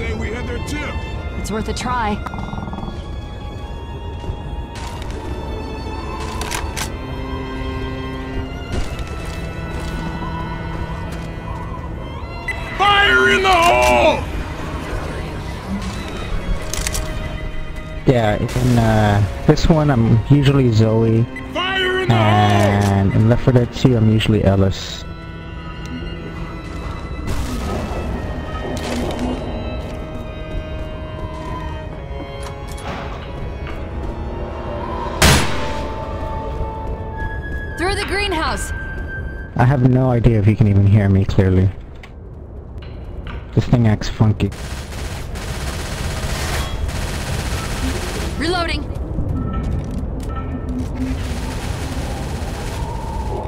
say we had their tip. It's worth a try. Fire in the hole! Yeah, in this one I'm usually Zoe. Fire in the hole! And in Left 4 Dead 2 I'm usually Ellis. Through the greenhouse! I have no idea if you can even hear me clearly. This thing acts funky. Reloading!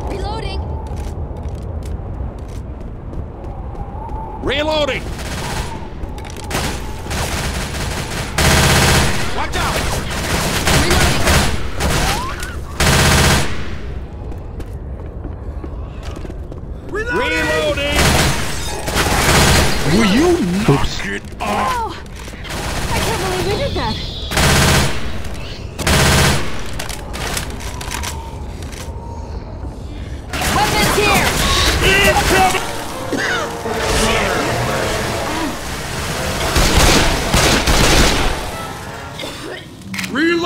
Reloading! Reloading! Watch out! Will you knock it off? Wow. I can't believe we did that. Weapons here! Incoming! Reloading!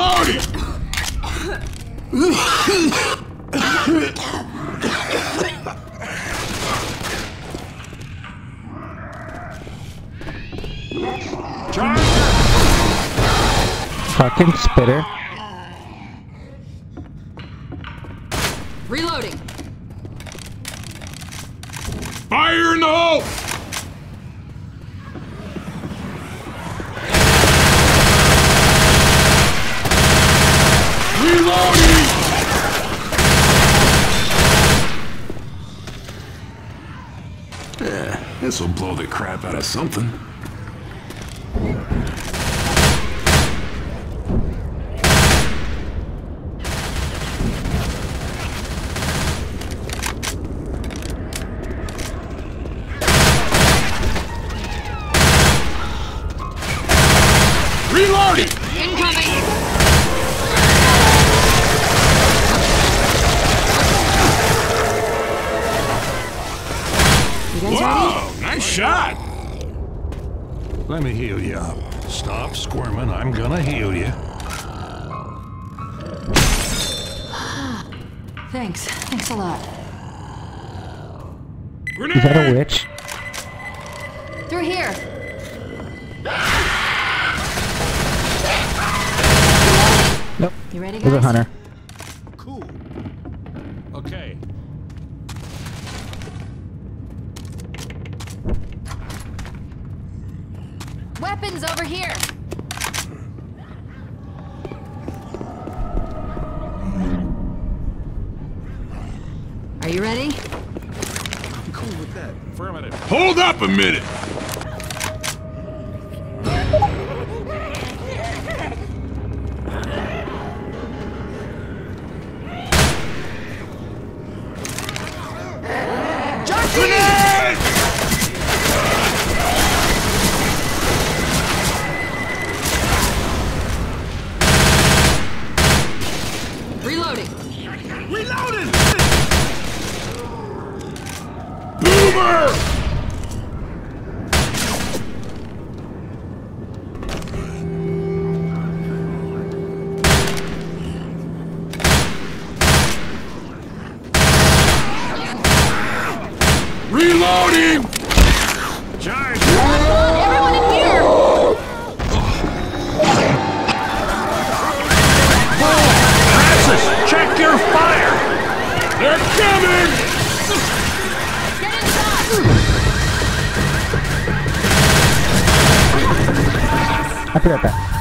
Fucking spitter. Reloading. Fire in the hole! Reloading! Yeah, this'll blow the crap out of something. Reloading! Incoming! Whoa! Nice shot! Let me heal you up. Stop squirming, I'm gonna heal you. Thanks a lot. Grenade! Is that a witch? Through here! Nope. You ready, guys? There's a hunter. Cool. Okay. Weapons over here. Are you ready? I'm cool with that. Affirmative. Hold up a minute. Reloading! Boomer! Reloading! Charge! Everyone in here! Francis, check your fire! They're coming! Get inside! I forgot that.